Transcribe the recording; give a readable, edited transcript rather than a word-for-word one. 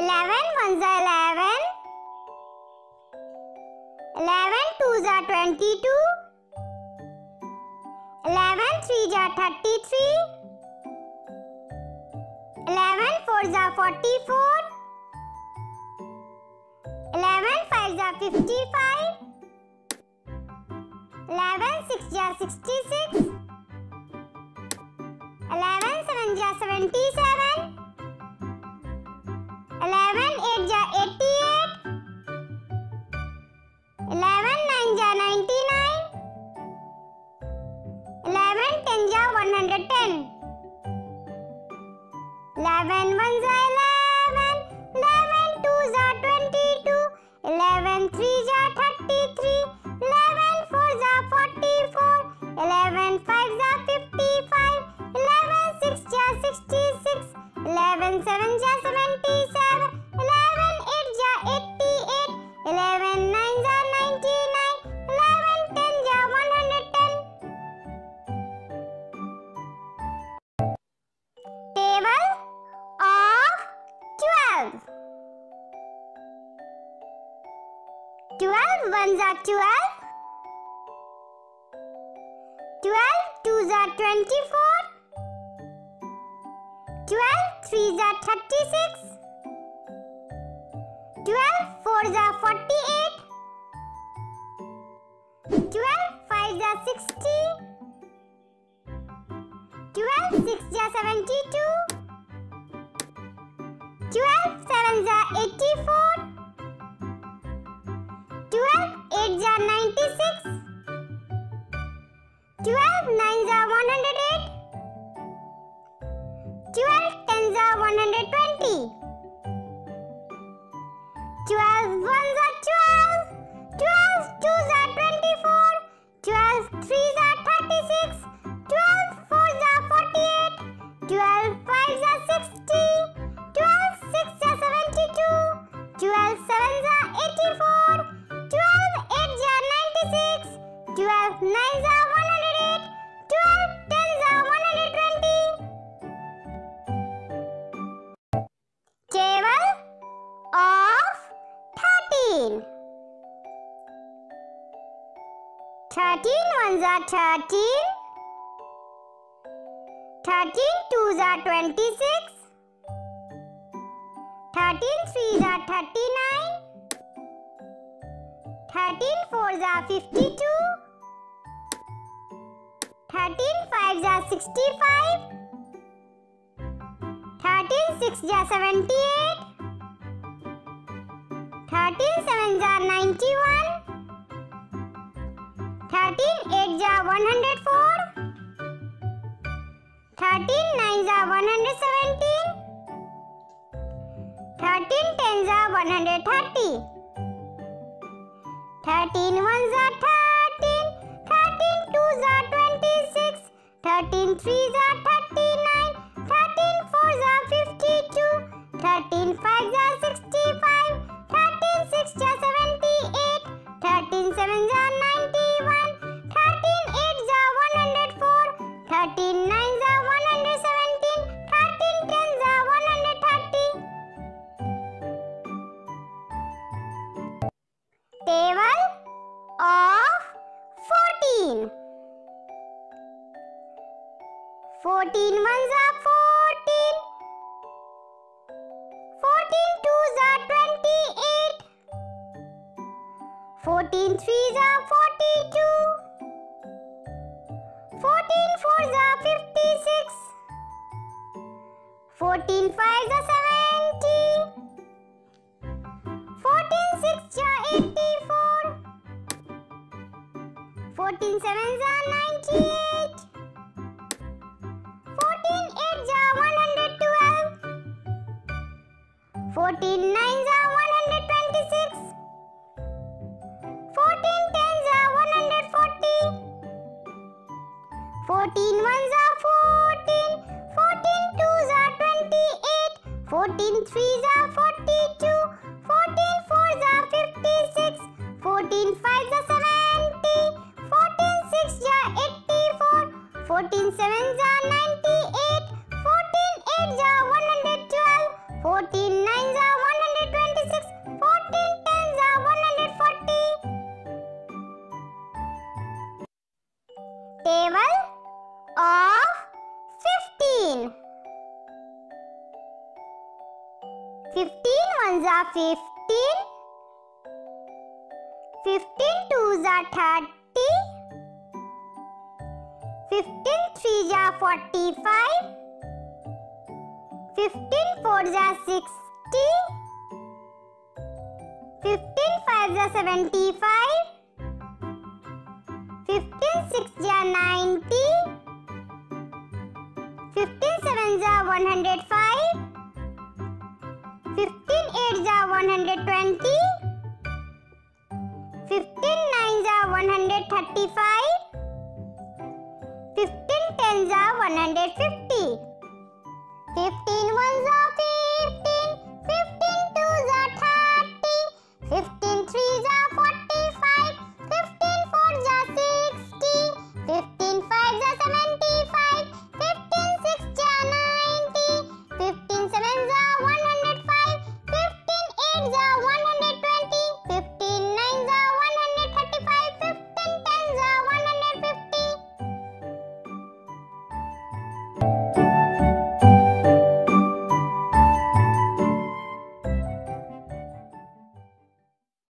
11 ones are 11. 11 twos are 22. 11 threes are 33. 11 fours are 44. 11 fives are 55. 11 sixes are 66. 11 sevens are 77. 11 eights are 88. 11 nines are 99. 11 tens are 110. 11 ones are 11. 11 twos are 22. 11 threes are 33. 11 fours are 44. 11 fives are 55. 11 sixes are 66. 11 sevens are 77. 11 eights are 88. 11 nines are 99. 11 tens are 110. Table of 12. 12 ones are 12. 12 twos are 24. 12 threes are 36. 12 fours are 48. 12 fives are 60. 12 sixes are 72. 12 sevens are 84. 12 eights are 96. 12 nines are 108. 12 tens are 120. 12 ones are 12. 12 twos are 24. 12 threes are 36. 12 fours are 48. 12 fives are 60. 12 sixes are 72. 12 sevens are 84. 12 eights are 96. 12 nines are 108. 12 tens are 120. Table of 13. 13 ones are 13. 13 twos are 26. 13 threes are 39. 13 fours are 52. 13 fives are 65. 13 sixes are 78. 13 sevens are 91. 13 eights are 104. 13 nines are 117. 13 tens are 130. 13 ones are 13. 13 twos are 26. 13 threes are 39. 13 fours are 52. 13 fives are 65. 13 sixes are 78. 13 sevens are 91. 13 eights are 104. 13 nines are 117. 13 tens are 130. Table of 14. 14 ones are 14. 14 twos are 28. 14 threes are 42. 14 fours are 56. 14 fives are 70. 14 sixes are 84. 14 sevens are 98. 14 eights are 112. 14 nines are 126. 14 tens are 140. 14 ones are 14. 14 twos are 28. 14 threes are 42. 14 fours are 56. 14 fives are 70. 14 sixes are 84. 14 sevens are 98. 14 eights are 112. 14 nines are 100. 15 ones are 15. 15 twos are 30. 15 threes are 45. 15 fours are 60. 15 fives are 75. 15 sixes are 90. 15 sevens are 105. 15 eights are 120. 15 nines are 135. 15 tens are 150. 15 ones are